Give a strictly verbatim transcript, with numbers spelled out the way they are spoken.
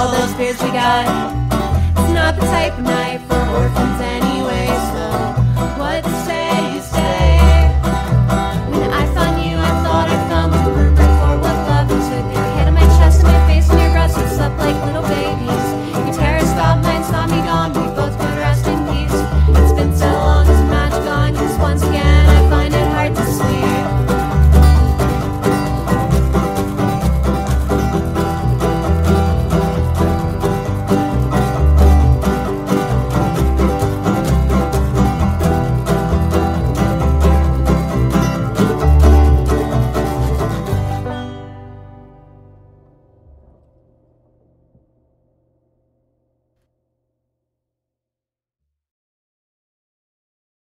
all those fears we got. It's not the type of night for orphans anyway, so what's